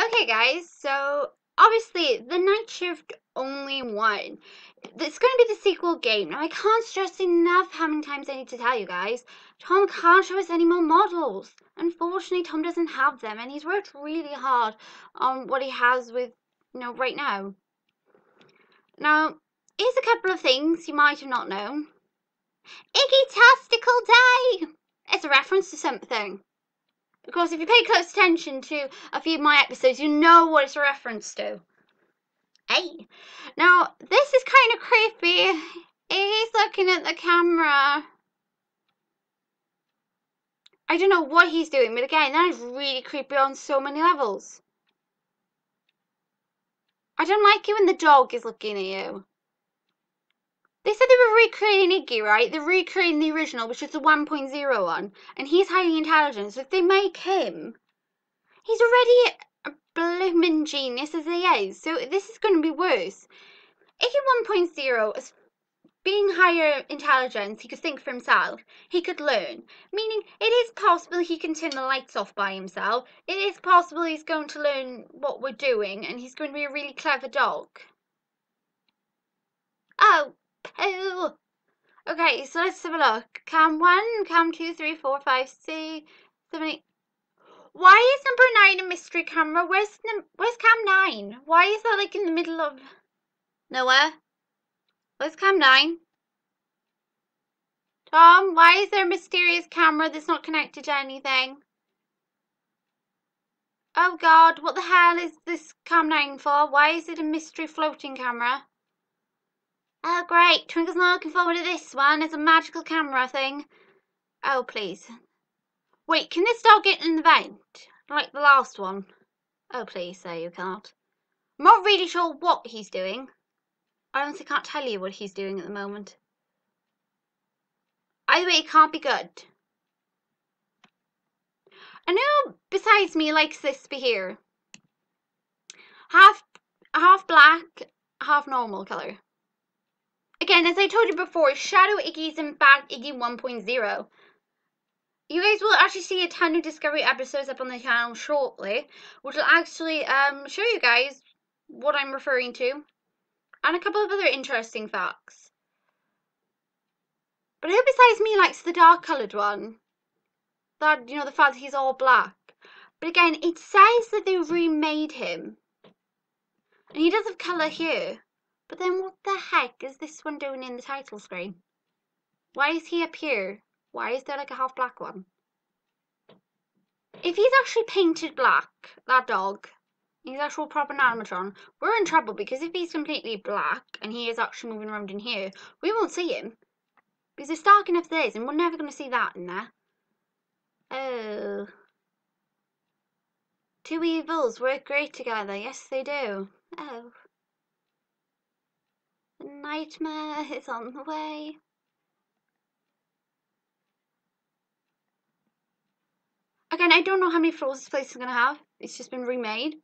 Okay guys, so obviously the Night Shift Only One, it's going to be the sequel game. Now I can't stress enough how many times I need to tell you guys, Tom can't show us any more models. Unfortunately Tom doesn't have them, and he's worked really hard on what he has with, you know, right now. Now here's a couple of things you might have not known. Iggy Tastical Day! It's a reference to something. Of course, if you pay close attention to a few of my episodes, you know what it's a reference to. Hey! Now, this is kind of creepy. He's looking at the camera. I don't know what he's doing, but again, that is really creepy on so many levels. I don't like it when the dog is looking at you. They said they were recreating Iggy, right? They're recreating the original, which is the 1.0 one. And he's highly intelligent, so if they make him, he's already a blooming genius as he is. So this is going to be worse. Iggy 1.0 is being higher intelligence. He could think for himself. He could learn. Meaning, it is possible he can turn the lights off by himself. It is possible he's going to learn what we're doing, and he's going to be a really clever dog. Oh. Poo. Okay, so let's have a look. Cam 1, Cam 2, 3, 4, 5, 6, 7, 8. Why is number 9 a mystery camera? Where's Cam 9? Why is that like in the middle of nowhere? Where's Cam 9? Tom, why is there a mysterious camera that's not connected to anything? Oh god, what the hell is this Cam 9 for? Why is it a mystery floating camera? Oh great, Twinkle's not looking forward to this one. It's a magical camera thing. Oh please. Wait, can this dog get in the vent? Like the last one. Oh please, there you can't. I'm not really sure what he's doing. I honestly can't tell you what he's doing at the moment. Either way, it can't be good. I know besides me likes this bit here. Half black, half normal colour. Again, as I told you before, Shadow Iggy is in fact Iggy 1.0. You guys will actually see a ton of Discovery episodes up on the channel shortly, which will actually show you guys what I'm referring to, and a couple of other interesting facts. But who besides me likes the dark coloured one? That, you know, the fact that he's all black. But again, it says that they remade him. And he does have colour here. But then what the heck is this one doing in the title screen? Why is he up here? Why is there like a half black one? If he's actually painted black, that dog, he's actual proper animatron, we're in trouble, because if he's completely black and he is actually moving around in here, we won't see him. Because it's dark enough there is, and we're never going to see that in there. Oh. Two evils work great together. Yes, they do. Oh. Nightmare is on the way. Again, I don't know how many floors this place is going to have. It's just been remade.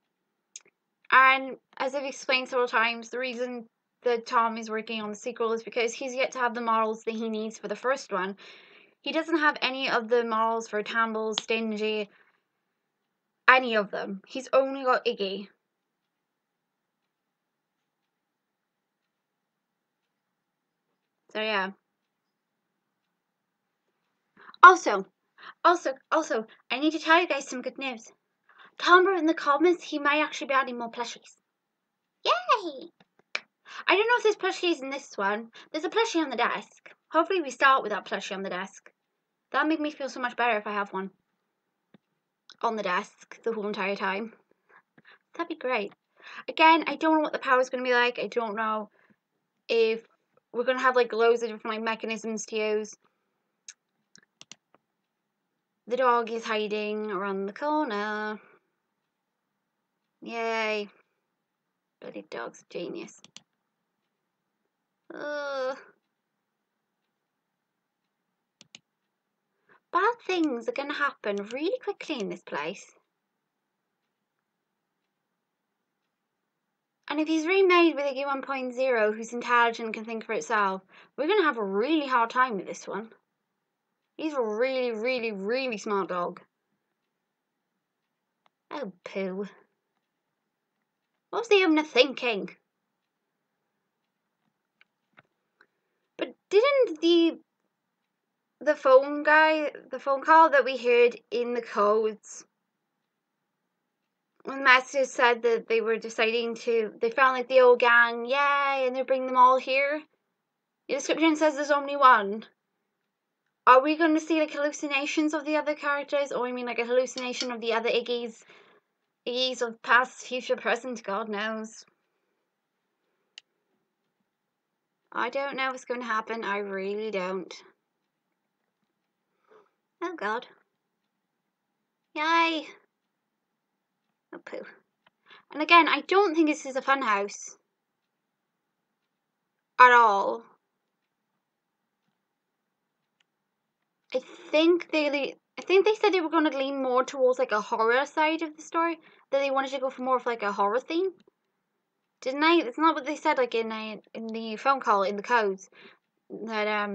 And as I've explained several times, the reason that Tom is working on the sequel is because he's yet to have the models that he needs for the first one. He doesn't have any of the models for Tambell, Stingy, any of them. He's only got Iggy. So yeah. Also, I need to tell you guys some good news. Tom wrote in the comments he might actually be adding more plushies. Yay! I don't know if there's plushies in this one. There's a plushie on the desk. Hopefully we start with that plushie on the desk. That'll make me feel so much better if I have one on the desk the whole entire time. That'd be great. Again, I don't know what the power's going to be like. I don't know if we're going to have like loads of different like mechanisms to use. The dog is hiding around the corner. Yay. Bloody dog's genius. Ugh. Bad things are going to happen really quickly in this place. And if he's remade with Iggy 1.0, who's intelligent and can think for itself, we're going to have a really hard time with this one. He's a really, really, really smart dog. Oh, poo. What's the owner thinking? But didn't the phone guy, the phone call that we heard in the codes, when the master said that they were deciding to, they found like the old gang, yay, and they're bringing them all here. The description says there's only one. Are we going to see like hallucinations of the other characters, or I mean like a hallucination of the other Iggies? Iggies of past, future, present, God knows. I don't know what's going to happen, I really don't. Oh God. Yay! Oh poo. And again, I don't think this is a fun house. At all. I think they said they were going to lean more towards like a horror side of the story. That they wanted to go for more of like a horror theme. Didn't they? That's not what they said like in the phone call, in the codes. That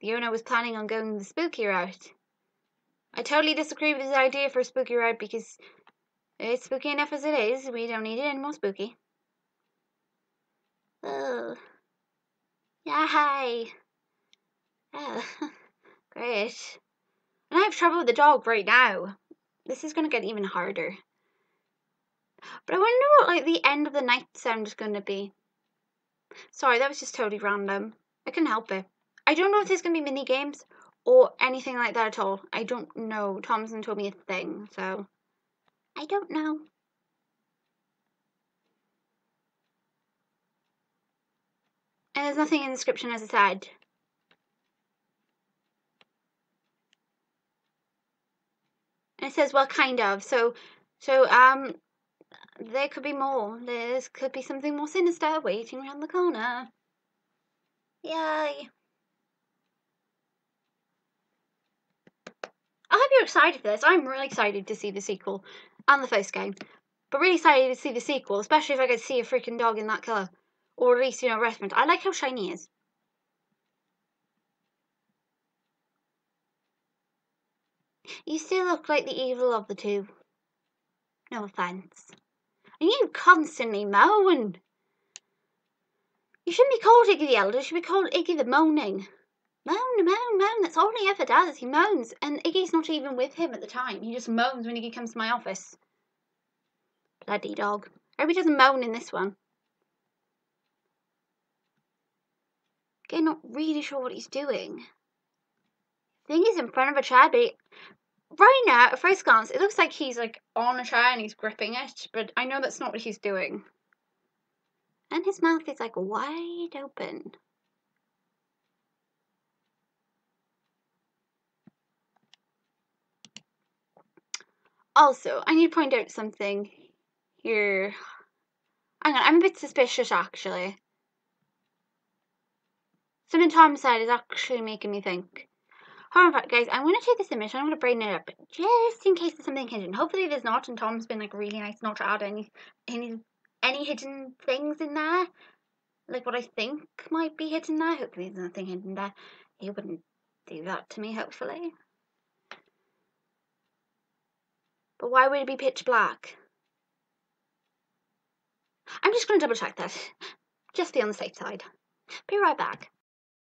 the owner was planning on going the spooky route. I totally disagree with his idea for a spooky ride because it's spooky enough as it is. We don't need it any more spooky. Oh. Yay. Oh. Great. And I have trouble with the dog right now. This is going to get even harder. But I wonder what like the end of the night sound is going to be. Sorry, that was just totally random. I couldn't help it. I don't know if there's going to be mini games or anything like that at all. I don't know. Tom's not told me a thing, so I don't know. And there's nothing in the description, as I said. And it says, well, kind of. So there could be more. There could be something more sinister waiting around the corner. Yay. I hope you're excited for this. I'm really excited to see the sequel and the first game. But really excited to see the sequel, especially if I could see a freaking dog in that colour. Or at least, you know, a restaurant. I like how shiny he is. You still look like the evil of the two. No offence. And you constantly moan. You shouldn't be called Iggy the Elder, you should be called Iggy the Moaning. Moan, moan, moan, that's all he ever does, he moans, and Iggy's not even with him at the time, he just moans when Iggy comes to my office. Bloody dog. I hope he doesn't moan in this one. Again, not really sure what he's doing. I think he's in front of a chair, but right now, at first glance, it looks like he's like on a chair and he's gripping it, but I know that's not what he's doing. And his mouth is like wide open. Also, I need to point out something here. Hang on, I'm a bit suspicious actually. Something Tom said is actually making me think. Hold on, guys, I'm going to take this image and I'm going to brighten it up just in case there's something hidden. Hopefully there's not, and Tom's been like really nice not to add any hidden things in there. Like what I think might be hidden there. Hopefully there's nothing hidden there. He wouldn't do that to me, hopefully. But why would it be pitch black? I'm just going to double check that. Just be on the safe side. Be right back.